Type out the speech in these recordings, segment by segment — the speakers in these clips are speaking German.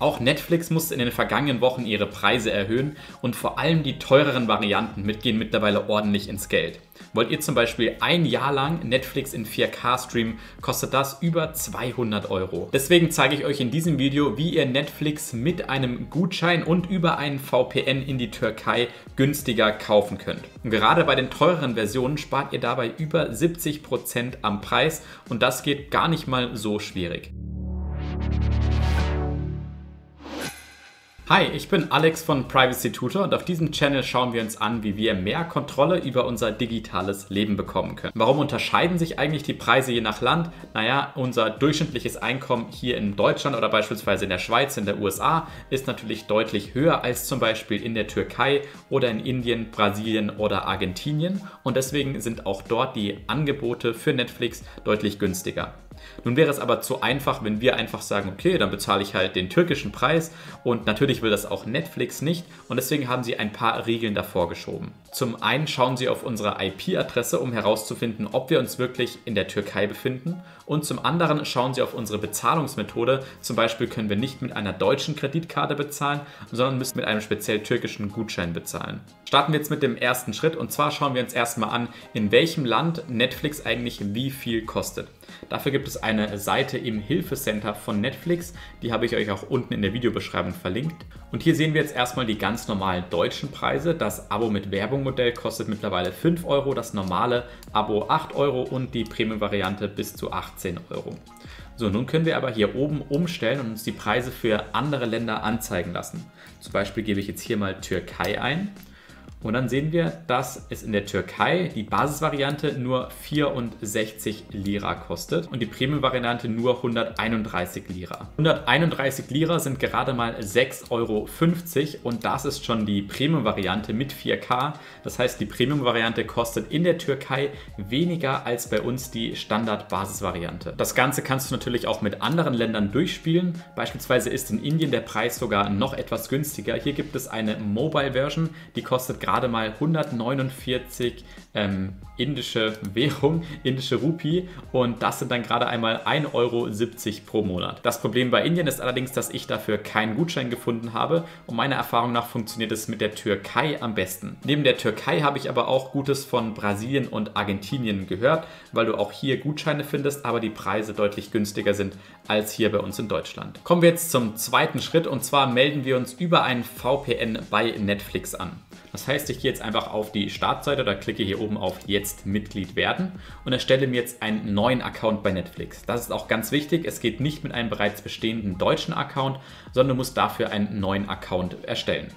Auch Netflix musste in den vergangenen Wochen ihre Preise erhöhen und vor allem die teureren Varianten mitgehen mittlerweile ordentlich ins Geld. Wollt ihr zum Beispiel ein Jahr lang Netflix in 4K streamen, kostet das über 200 Euro. Deswegen zeige ich euch in diesem Video, wie ihr Netflix mit einem Gutschein und über einen VPN in die Türkei günstiger kaufen könnt. Und gerade bei den teureren Versionen spart ihr dabei über 70% am Preis und das geht gar nicht mal so schwierig. Hi, ich bin Alex von PrivacyTutor und auf diesem Channel schauen wir uns an, wie wir mehr Kontrolle über unser digitales Leben bekommen können. Warum unterscheiden sich eigentlich die Preise je nach Land? Naja, unser durchschnittliches Einkommen hier in Deutschland oder beispielsweise in der Schweiz, in der USA ist natürlich deutlich höher als zum Beispiel in der Türkei oder in Indien, Brasilien oder Argentinien und deswegen sind auch dort die Angebote für Netflix deutlich günstiger. Nun wäre es aber zu einfach, wenn wir einfach sagen, okay, dann bezahle ich halt den türkischen Preis und natürlich will das auch Netflix nicht und deswegen haben sie ein paar Regeln davor geschoben. Zum einen schauen sie auf unsere IP-Adresse, um herauszufinden, ob wir uns wirklich in der Türkei befinden und zum anderen schauen sie auf unsere Bezahlungsmethode. Zum Beispiel können wir nicht mit einer deutschen Kreditkarte bezahlen, sondern müssen mit einem speziell türkischen Gutschein bezahlen. Starten wir jetzt mit dem ersten Schritt und zwar schauen wir uns erstmal an, in welchem Land Netflix eigentlich wie viel kostet. Dafür gibt es eine Seite im Hilfecenter von Netflix, die habe ich euch auch unten in der Videobeschreibung verlinkt. Und hier sehen wir jetzt erstmal die ganz normalen deutschen Preise. Das Abo mit Werbung-Modell kostet mittlerweile 5 Euro, das normale Abo 8 Euro und die Premium-Variante bis zu 18 Euro. So, nun können wir aber hier oben umstellen und uns die Preise für andere Länder anzeigen lassen. Zum Beispiel gebe ich jetzt hier mal Türkei ein. Und dann sehen wir, dass es in der Türkei die Basisvariante nur 64 Lira kostet und die Premium-Variante nur 131 Lira. 131 Lira sind gerade mal 6,50 Euro und das ist schon die Premium-Variante mit 4K. Das heißt, die Premium-Variante kostet in der Türkei weniger als bei uns die Standard-Basisvariante. Das Ganze kannst du natürlich auch mit anderen Ländern durchspielen. Beispielsweise ist in Indien der Preis sogar noch etwas günstiger. Hier gibt es eine Mobile-Version, die kostet gerade mal 149 indische Währung, indische Rupie und das sind dann gerade einmal 1,70 Euro pro Monat. Das Problem bei Indien ist allerdings, dass ich dafür keinen Gutschein gefunden habe und meiner Erfahrung nach funktioniert es mit der Türkei am besten. Neben der Türkei habe ich aber auch Gutes von Brasilien und Argentinien gehört, weil du auch hier Gutscheine findest, aber die Preise deutlich günstiger sind als hier bei uns in Deutschland. Kommen wir jetzt zum zweiten Schritt und zwar melden wir uns über einen VPN bei Netflix an. Das heißt, ich gehe jetzt einfach auf die Startseite oder klicke hier oben auf Jetzt Mitglied werden und erstelle mir jetzt einen neuen Account bei Netflix. Das ist auch ganz wichtig, es geht nicht mit einem bereits bestehenden deutschen Account, sondern du musst dafür einen neuen Account erstellen.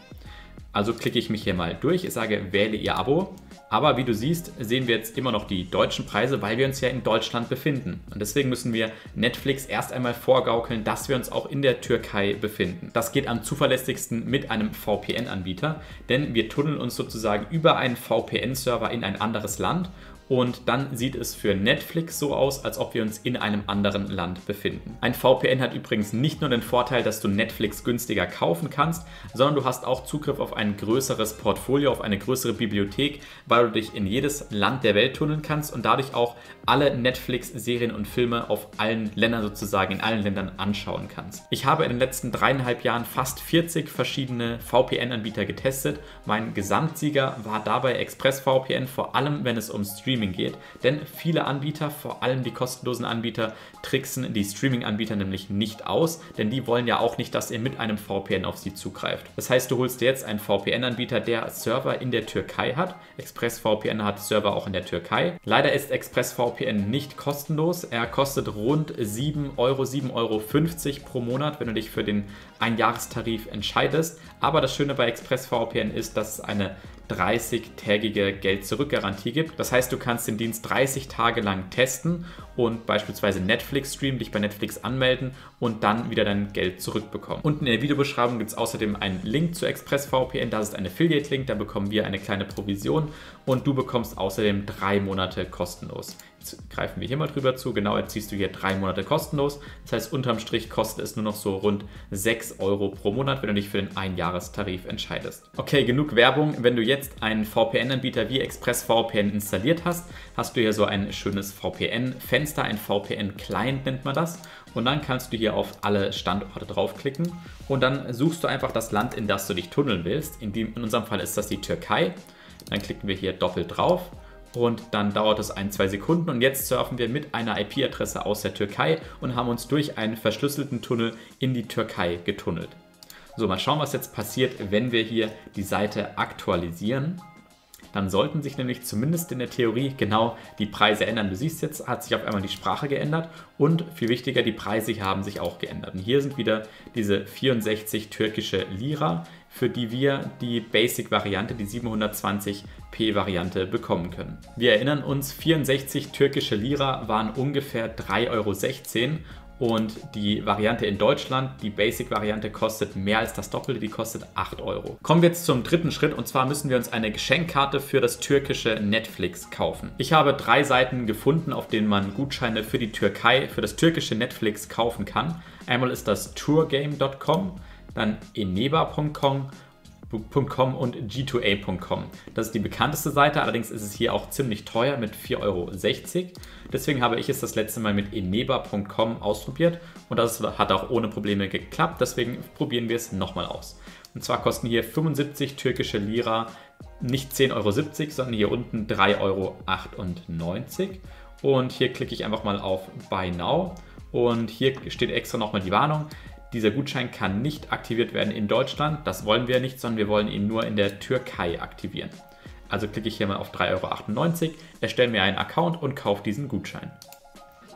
Also klicke ich mich hier mal durch, ich sage Wähle Ihr Abo, aber wie du siehst, sehen wir jetzt immer noch die deutschen Preise, weil wir uns ja in Deutschland befinden. Und deswegen müssen wir Netflix erst einmal vorgaukeln, dass wir uns auch in der Türkei befinden. Das geht am zuverlässigsten mit einem VPN-Anbieter, denn wir tunneln uns sozusagen über einen VPN-Server in ein anderes Land. Und dann sieht es für Netflix so aus, als ob wir uns in einem anderen Land befinden. Ein VPN hat übrigens nicht nur den Vorteil, dass du Netflix günstiger kaufen kannst, sondern du hast auch Zugriff auf ein größeres Portfolio, auf eine größere Bibliothek, weil du dich in jedes Land der Welt tunneln kannst und dadurch auch alle Netflix-Serien und Filme auf allen Ländern sozusagen, in allen Ländern anschauen kannst. Ich habe in den letzten 3,5 Jahren fast 40 verschiedene VPN-Anbieter getestet. Mein Gesamtsieger war dabei ExpressVPN, vor allem wenn es um Streaming geht, denn viele Anbieter, vor allem die kostenlosen Anbieter, tricksen die Streaming-Anbieter nämlich nicht aus, denn die wollen ja auch nicht, dass ihr mit einem VPN auf sie zugreift. Das heißt, du holst dir jetzt einen VPN-Anbieter, der Server in der Türkei hat. ExpressVPN hat Server auch in der Türkei. Leider ist ExpressVPN nicht kostenlos. Er kostet rund 7 Euro, 7,50 Euro pro Monat, wenn du dich für den Einjahrestarif entscheidest. Aber das Schöne bei ExpressVPN ist, dass es eine 30-tägige Geld-Zurück-Garantie gibt. Das heißt, du kannst den Dienst 30 Tage lang testen und beispielsweise Netflix streamen, dich bei Netflix anmelden und dann wieder dein Geld zurückbekommen. Unten in der Videobeschreibung gibt es außerdem einen Link zu ExpressVPN. Das ist ein Affiliate-Link, da bekommen wir eine kleine Provision und du bekommst außerdem 3 Monate kostenlos. Jetzt greifen wir hier mal drüber zu. Genau, jetzt siehst du hier 3 Monate kostenlos. Das heißt, unterm Strich kostet es nur noch so rund 6 Euro pro Monat, wenn du dich für den Einjahrestarif entscheidest. Okay, genug Werbung. Wenn du jetzt einen VPN-Anbieter wie ExpressVPN installiert hast, hast du hier so ein schönes VPN-Fenster, ein VPN-Client nennt man das. und dann kannst du hier auf alle Standorte draufklicken und dann suchst du einfach das Land, in das du dich tunneln willst. In unserem Fall ist das die Türkei. Dann klicken wir hier doppelt drauf und dann dauert es 1-2 Sekunden und jetzt surfen wir mit einer IP-Adresse aus der Türkei und haben uns durch einen verschlüsselten Tunnel in die Türkei getunnelt. So, mal schauen, was jetzt passiert, wenn wir hier die Seite aktualisieren. Dann sollten sich nämlich zumindest in der Theorie genau die Preise ändern. Du siehst jetzt, hat sich auf einmal die Sprache geändert und viel wichtiger, die Preise haben sich auch geändert. Und hier sind wieder diese 64 türkische Lira, für die wir die Basic-Variante, die 720p-Variante bekommen können. Wir erinnern uns, 64 türkische Lira waren ungefähr 3,16 Euro. Und die Variante in Deutschland, die Basic-Variante, kostet mehr als das Doppelte, die kostet 8 Euro. Kommen wir jetzt zum dritten Schritt und zwar müssen wir uns eine Geschenkkarte für das türkische Netflix kaufen. Ich habe 3 Seiten gefunden, auf denen man Gutscheine für die Türkei, für das türkische Netflix kaufen kann. Einmal ist das Tourgame.com, dann eneba.com und g2a.com. Das ist die bekannteste Seite, allerdings ist es hier auch ziemlich teuer mit 4,60 Euro. Deswegen habe ich es das letzte Mal mit eneba.com ausprobiert und das hat auch ohne Probleme geklappt, deswegen probieren wir es nochmal aus. Und zwar kosten hier 75 türkische Lira nicht 10,70 Euro, sondern hier unten 3,98 Euro. Und hier klicke ich einfach mal auf Buy Now und hier steht extra nochmal die Warnung. Dieser Gutschein kann nicht aktiviert werden in Deutschland, das wollen wir nicht, sondern wir wollen ihn nur in der Türkei aktivieren. Also klicke ich hier mal auf 3,98 Euro, erstelle mir einen Account und kaufe diesen Gutschein.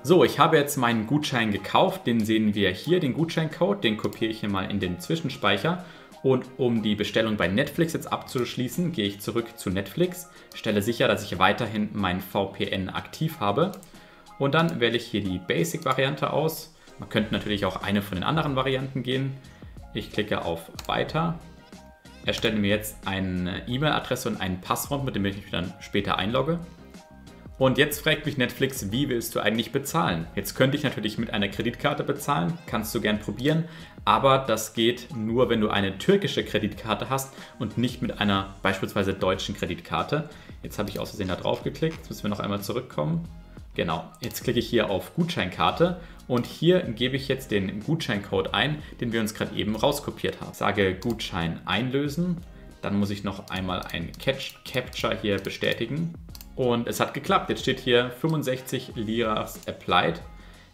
So, ich habe jetzt meinen Gutschein gekauft, den sehen wir hier, den Gutscheincode, den kopiere ich hier mal in den Zwischenspeicher. Und um die Bestellung bei Netflix jetzt abzuschließen, gehe ich zurück zu Netflix, stelle sicher, dass ich weiterhin mein VPN aktiv habe. Und dann wähle ich hier die Basic-Variante aus. Man könnte natürlich auch eine von den anderen Varianten gehen. Ich klicke auf Weiter, erstelle mir jetzt eine E-Mail-Adresse und ein Passwort, mit dem ich mich dann später einlogge. Und jetzt fragt mich Netflix, wie willst du eigentlich bezahlen? Jetzt könnte ich natürlich mit einer Kreditkarte bezahlen, kannst du gern probieren, aber das geht nur, wenn du eine türkische Kreditkarte hast und nicht mit einer beispielsweise deutschen Kreditkarte. Jetzt habe ich aus Versehen da drauf geklickt, jetzt müssen wir noch einmal zurückkommen. Genau, jetzt klicke ich hier auf Gutscheinkarte und hier gebe ich jetzt den Gutscheincode ein, den wir uns gerade eben rauskopiert haben. Ich sage Gutschein einlösen, dann muss ich noch einmal ein Captcha hier bestätigen und es hat geklappt. Jetzt steht hier 65 Liras applied.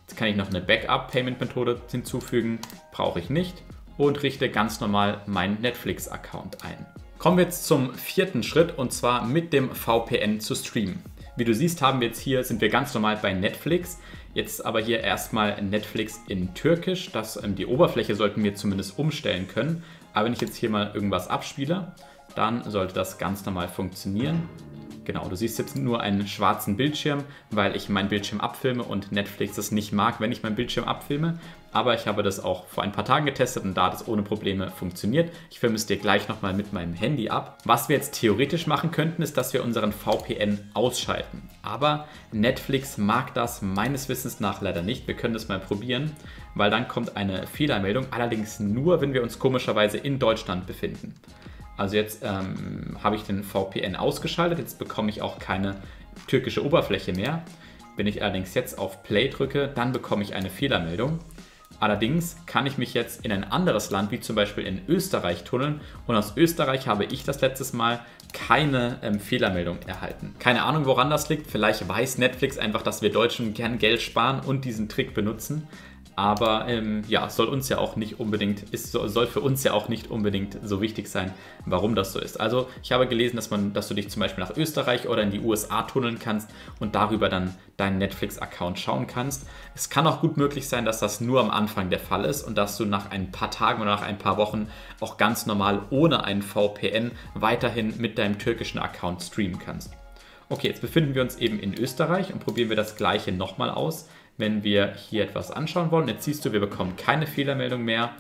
Jetzt kann ich noch eine Backup-Payment-Methode hinzufügen, brauche ich nicht und richte ganz normal meinen Netflix-Account ein. Kommen wir jetzt zum vierten Schritt und zwar mit dem VPN zu streamen. Wie du siehst, haben wir jetzt hier, sind wir ganz normal bei Netflix. Jetzt aber hier erstmal Netflix in Türkisch. Die Oberfläche sollten wir zumindest umstellen können. Aber wenn ich jetzt hier mal irgendwas abspiele, dann sollte das ganz normal funktionieren. Genau, du siehst jetzt nur einen schwarzen Bildschirm, weil ich meinen Bildschirm abfilme und Netflix das nicht mag, wenn ich meinen Bildschirm abfilme. Aber ich habe das auch vor ein paar Tagen getestet und da hat es ohne Probleme funktioniert. Ich filme es dir gleich nochmal mit meinem Handy ab. Was wir jetzt theoretisch machen könnten, ist, dass wir unseren VPN ausschalten. Aber Netflix mag das meines Wissens nach leider nicht. Wir können das mal probieren, weil dann kommt eine Fehlermeldung. Allerdings nur, wenn wir uns komischerweise in Deutschland befinden. Also jetzt habe ich den VPN ausgeschaltet, jetzt bekomme ich auch keine türkische Oberfläche mehr. Wenn ich allerdings jetzt auf Play drücke, dann bekomme ich eine Fehlermeldung. Allerdings kann ich mich jetzt in ein anderes Land, wie zum Beispiel in Österreich, tunneln und aus Österreich habe ich das letztes Mal keine Fehlermeldung erhalten. Keine Ahnung, woran das liegt, vielleicht weiß Netflix einfach, dass wir Deutschen gern Geld sparen und diesen Trick benutzen. Aber ja, soll für uns ja auch nicht unbedingt so wichtig sein, warum das so ist. Also ich habe gelesen, dass du dich zum Beispiel nach Österreich oder in die USA tunneln kannst und darüber dann deinen Netflix-Account schauen kannst. Es kann auch gut möglich sein, dass das nur am Anfang der Fall ist und dass du nach ein paar Tagen oder nach ein paar Wochen auch ganz normal ohne einen VPN weiterhin mit deinem türkischen Account streamen kannst. Okay, jetzt befinden wir uns eben in Österreich und probieren wir das Gleiche nochmal aus. Wenn wir hier etwas anschauen wollen, jetzt siehst du, wir bekommen keine Fehlermeldung mehr.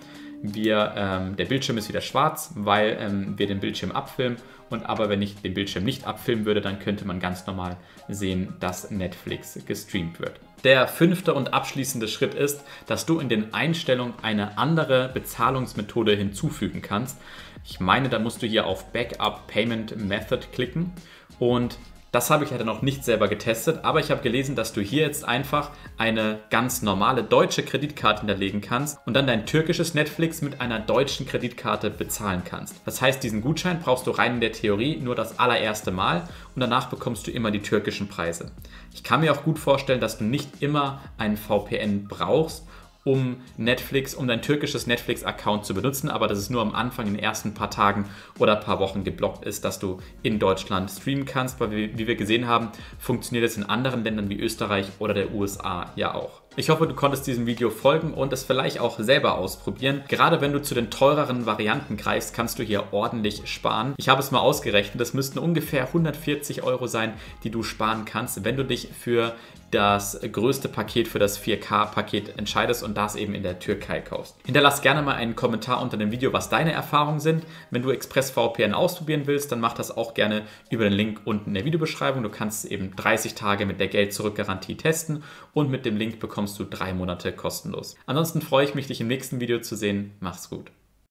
Der Bildschirm ist wieder schwarz, weil wir den Bildschirm abfilmen. Aber wenn ich den Bildschirm nicht abfilmen würde, dann könnte man ganz normal sehen, dass Netflix gestreamt wird. Der fünfte und abschließende Schritt ist, dass du in den Einstellungen eine andere Bezahlungsmethode hinzufügen kannst. Ich meine, da musst du hier auf Backup Payment Method klicken und Das habe ich ja dann auch nicht selber getestet, aber ich habe gelesen, dass du hier jetzt einfach eine ganz normale deutsche Kreditkarte hinterlegen kannst und dann dein türkisches Netflix mit einer deutschen Kreditkarte bezahlen kannst. Das heißt, diesen Gutschein brauchst du rein in der Theorie nur das allererste Mal und danach bekommst du immer die türkischen Preise. Ich kann mir auch gut vorstellen, dass du nicht immer einen VPN brauchst, um dein türkisches Netflix-Account zu benutzen, aber dass es nur am Anfang in den ersten paar Tagen oder paar Wochen geblockt ist, dass du in Deutschland streamen kannst, weil wie wir gesehen haben, funktioniert es in anderen Ländern wie Österreich oder der USA ja auch. Ich hoffe, du konntest diesem Video folgen und es vielleicht auch selber ausprobieren. Gerade wenn du zu den teureren Varianten greifst, kannst du hier ordentlich sparen. Ich habe es mal ausgerechnet, das müssten ungefähr 140 € sein, die du sparen kannst, wenn du dich für das größte Paket, für das 4K-Paket entscheidest und das eben in der Türkei kaufst. Hinterlass gerne mal einen Kommentar unter dem Video, was deine Erfahrungen sind. Wenn du ExpressVPN ausprobieren willst, dann mach das auch gerne über den Link unten in der Videobeschreibung. Du kannst eben 30 Tage mit der Geld-Zurück-Garantie testen und mit dem Link bekommst du 3 Monate kostenlos. Ansonsten freue ich mich, dich im nächsten Video zu sehen. Mach's gut.